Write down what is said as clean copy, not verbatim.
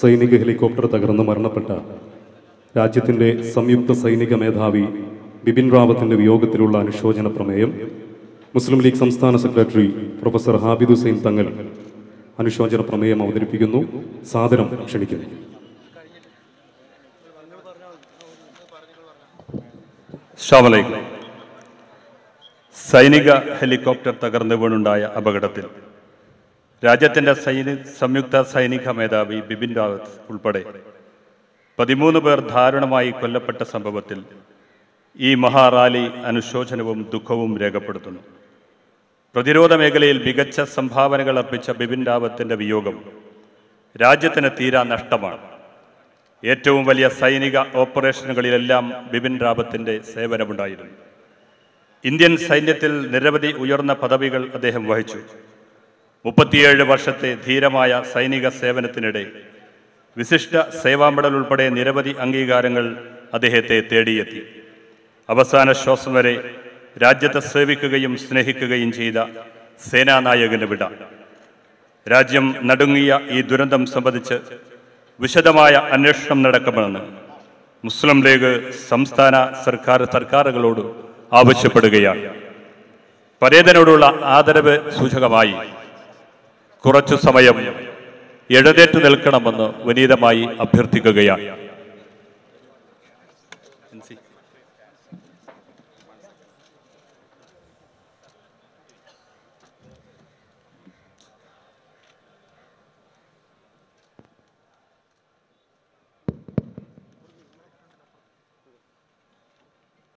സൈനിക ഹെലികോപ്റ്റർ തകർന്ന് മരണപ്പെട്ട രാജ്യത്തിന്റെ സംയുക്ത സൈനിക മേധാവി ബിപിൻ രാവത്തിന്റെ വിയോഗത്തിലുള്ള അനുശോചന പ്രമേയം മുസ്ലിം ലീഗ് സംസ്ഥാന സെക്രട്ടറി പ്രൊഫസർ ഹാബിദ് ഹുസൈൻ തങ്ങൾ അനുശോചന പ്രമേയം അവതരിപ്പിക്കുന്നു. സാദരം ക്ഷണിക്കുന്നു. സൈനിക ഹെലികോപ്റ്റർ തകർന്നു വീണുണ്ടായ അപകടത്തിൽ രാജ്യത്തിൻ്റെ സംയുക്ത സൈനിക മേധാവി ബിപിൻ രാവത്ത് ഉൾപ്പെടെ 13 പേർ ദാരുണമായി കൊല്ലപ്പെട്ട സംഭവത്തിൽ ഈ മഹാറാലി അനുശോചനവും ദുഃഖവും രേഖപ്പെടുത്തുന്നു. പ്രതിരോധ മേഖലയിൽ മികച്ച സംഭാവനകൾ അർപ്പിച്ച ബിപിൻ രാവത്തിൻ്റെ വിയോഗം രാജ്യത്തിന് തീരാ നഷ്ടമാണ്. ഏറ്റവും വലിയ സൈനിക ഓപ്പറേഷനുകളിലെല്ലാം ബിപിൻ രാവത്തിൻ്റെ സേവനമുണ്ടായിരുന്നു. ഇന്ത്യൻ സൈന്യത്തിൽ നിരവധി ഉയർന്ന പദവികൾ അദ്ദേഹം വഹിച്ചു. 37 വർഷത്തെ ധീരമായ സൈനിക സേവനത്തിനിടെ വിശിഷ്ട സേവാ മെഡൽ ഉൾപ്പെടെ നിരവധി അംഗീകാരങ്ങൾ അദ്ദേഹത്തെ തേടിയെത്തി. അവസാന ശ്വാസം വരെ രാജ്യത്തെ സേവിക്കുകയും സ്നേഹിക്കുകയും ചെയ്ത സേനാനായകന് വിട. രാജ്യം നടുങ്ങിയ ഈ ദുരന്തം സംബന്ധിച്ച് വിശദമായ അന്വേഷണം നടക്കുമെന്ന് മുസ്ലിം ലീഗ് സംസ്ഥാന സർക്കാരുകളോട് ആവശ്യപ്പെടുകയാണ്. പരേതനോടുള്ള ആദരവ് സൂചകമായി കുറച്ചു സമയം എഴുന്നേറ്റ് നിൽക്കണമെന്ന് വിനീതമായി അഭ്യർത്ഥിക്കുകയാണ്.